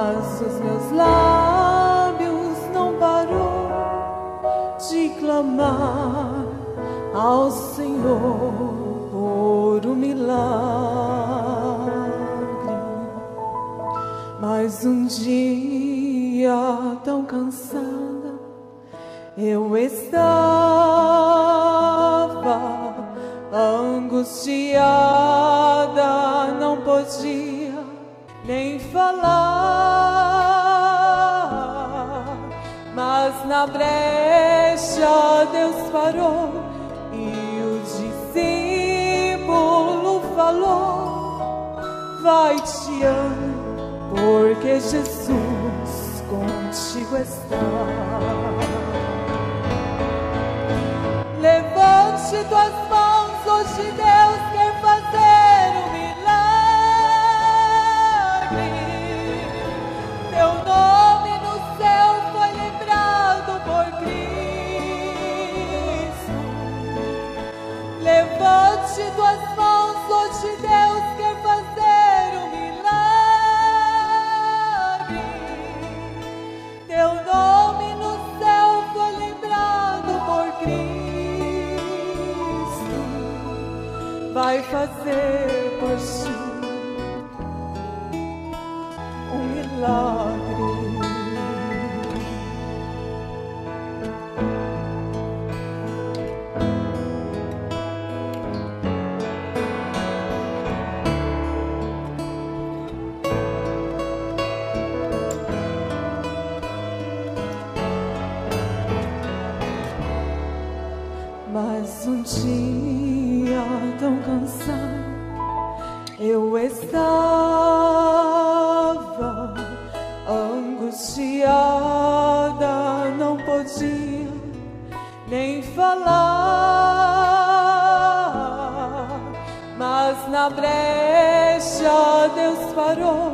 Mas os meus lábios não parou de clamar ao Senhor por um milagre. Mas um dia tão cansada eu estava, angustiada, não podia nem falar, mas na brecha Deus parou e o discípulo falou: vai, te amo, porque Jesus contigo está. Levante tuas mãos, hoje Deus quer fazer um milagre. Levante tuas mãos, hoje Deus quer fazer um milagre. Teu nome no céu foi lembrado por Cristo. Vai fazer por ti um milagre. Mas um dia tão cansado eu estava, angustiada, não podia nem falar, mas na brecha Deus parou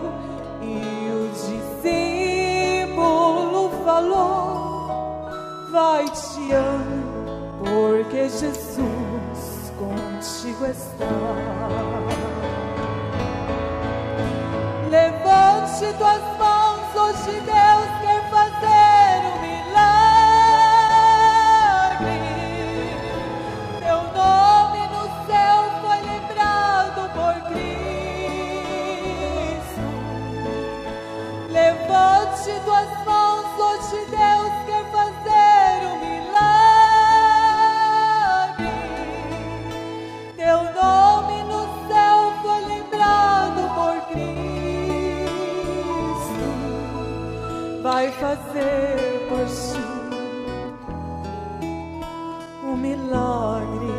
e o discípulo falou: vai, te amo, porque Jesus contigo está. Levante tuas mãos, hoje Deus quer fazer um milagre. Teu nome no céu foi lembrado por Cristo. Levante tuas mãos, hoje Deus quer fazer um milagre. Vai fazer por ti um milagre,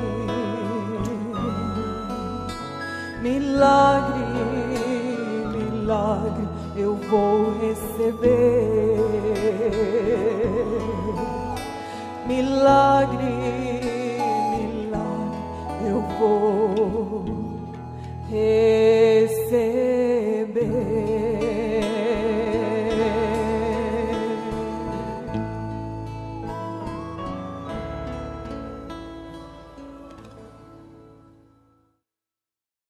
milagre, milagre eu vou receber. Milagre, milagre eu vou receber.